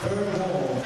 Third goal.